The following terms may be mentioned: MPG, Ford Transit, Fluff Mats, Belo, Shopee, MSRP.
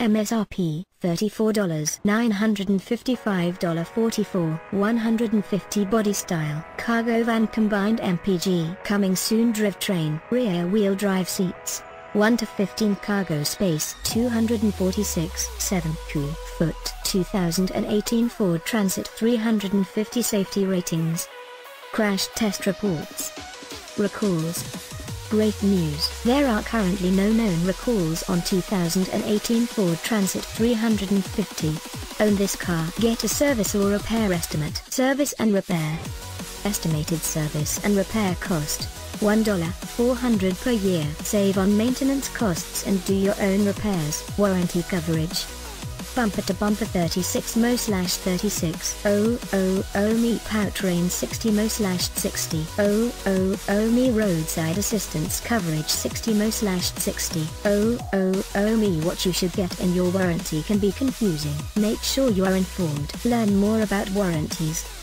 MSRP $34,955.44. 150 body style cargo van combined MPG, coming soon drivetrain, rear wheel drive seats, 1-15 cargo space. 246 7 cubic foot. 2018 Ford Transit 350. Safety ratings. Crash test reports. Recalls. Great news. There are currently no known recalls on 2018 Ford Transit 350. Own this car. Get a service or repair estimate. Service and repair. Estimated service and repair cost $1,400 per year. Save on maintenance costs and do your own repairs. Warranty coverage. Bumper to bumper 36 mo/36,000 mi, powertrain 60 mo/60,000 mi, roadside assistance coverage 60 mo/60,000 mi. What you should get in your warranty can be confusing. Make sure you are informed. Learn more about warranties.